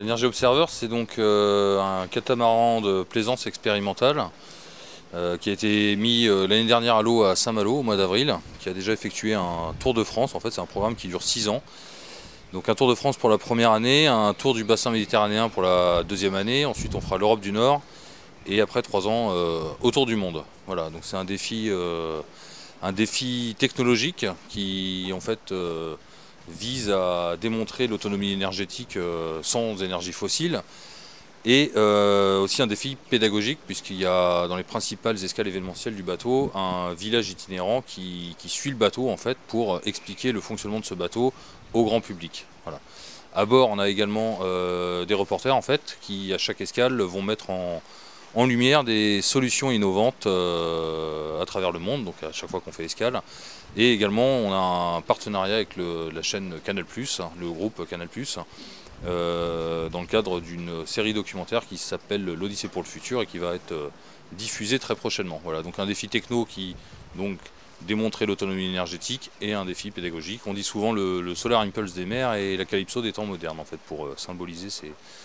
L'Energy Observer, c'est donc un catamaran de plaisance expérimentale qui a été mis l'année dernière à l'eau à Saint-Malo au mois d'avril, qui a déjà effectué un Tour de France. En fait, c'est un programme qui dure 6 ans. Donc un Tour de France pour la première année, un Tour du bassin méditerranéen pour la deuxième année, ensuite on fera l'Europe du Nord et après 3 ans autour du monde. Voilà, donc c'est un défi technologique qui en fait vise à démontrer l'autonomie énergétique sans énergie fossile et aussi un défi pédagogique puisqu'il y a dans les principales escales événementielles du bateau un village itinérant qui suit le bateau en fait pour expliquer le fonctionnement de ce bateau au grand public. Voilà. À bord on a également des reporters en fait qui à chaque escale vont mettre en lumière des solutions innovantes à travers le monde, donc à chaque fois qu'on fait escale. Et également, on a un partenariat avec la chaîne Canal+, le groupe Canal+, dans le cadre d'une série documentaire qui s'appelle l'Odyssée pour le futur et qui va être diffusée très prochainement. Voilà, donc un défi techno qui donc démontrer l'autonomie énergétique et un défi pédagogique. On dit souvent le Solar Impulse des mers et la Calypso des temps modernes, en fait, pour symboliser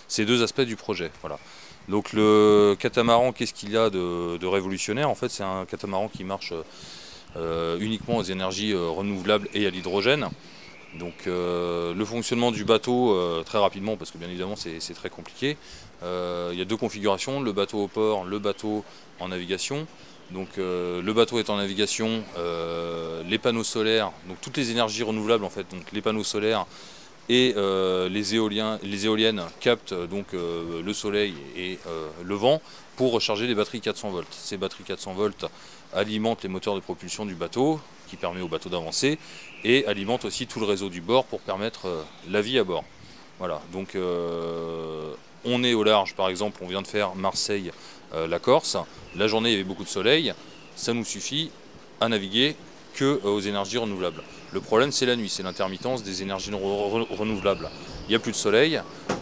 ces deux aspects du projet. Voilà. Donc le catamaran, qu'est-ce qu'il y a de révolutionnaire? En fait, c'est un catamaran qui marche uniquement aux énergies renouvelables et à l'hydrogène. Donc le fonctionnement du bateau, très rapidement, parce que bien évidemment c'est très compliqué, il y a deux configurations, le bateau au port, le bateau en navigation. Donc le bateau est en navigation, les panneaux solaires, donc toutes les énergies renouvelables en fait, donc les panneaux solaires et les éoliennes captent donc le soleil et le vent pour recharger les batteries 400 volts. Ces batteries 400 volts alimentent les moteurs de propulsion du bateau, qui permet au bateau d'avancer, et alimentent aussi tout le réseau du bord pour permettre la vie à bord. Voilà, donc on est au large, par exemple, on vient de faire Marseille, la Corse. La journée, il y avait beaucoup de soleil. Ça nous suffit à naviguer que aux énergies renouvelables. Le problème, c'est la nuit, c'est l'intermittence des énergies renouvelables. Il n'y a plus de soleil,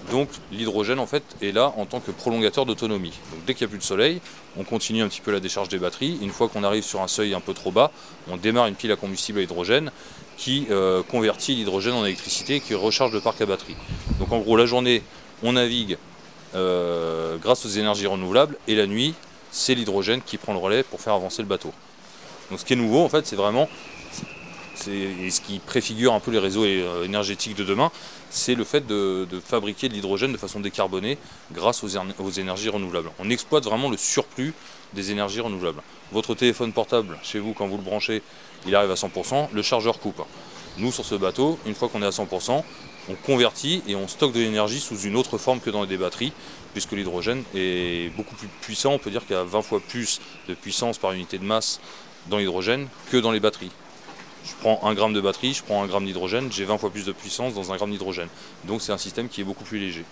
donc l'hydrogène, en fait, est là en tant que prolongateur d'autonomie. Donc dès qu'il n'y a plus de soleil, on continue un petit peu la décharge des batteries. Une fois qu'on arrive sur un seuil un peu trop bas, on démarre une pile à combustible à hydrogène qui convertit l'hydrogène en électricité et qui recharge le parc à batterie. Donc en gros, la journée, on navigue grâce aux énergies renouvelables, et la nuit, c'est l'hydrogène qui prend le relais pour faire avancer le bateau. Donc ce qui est nouveau, en fait, c'est vraiment, et ce qui préfigure un peu les réseaux énergétiques de demain, c'est le fait de fabriquer de l'hydrogène de façon décarbonée grâce aux énergies renouvelables. On exploite vraiment le surplus des énergies renouvelables. Votre téléphone portable, chez vous, quand vous le branchez, il arrive à 100%, le chargeur coupe. Nous, sur ce bateau, une fois qu'on est à 100%, on convertit et on stocke de l'énergie sous une autre forme que dans des batteries, puisque l'hydrogène est beaucoup plus puissant. On peut dire qu'il y a 20 fois plus de puissance par unité de masse dans l'hydrogène que dans les batteries. Je prends 1 gramme de batterie, je prends 1 gramme d'hydrogène, j'ai 20 fois plus de puissance dans 1 gramme d'hydrogène. Donc c'est un système qui est beaucoup plus léger.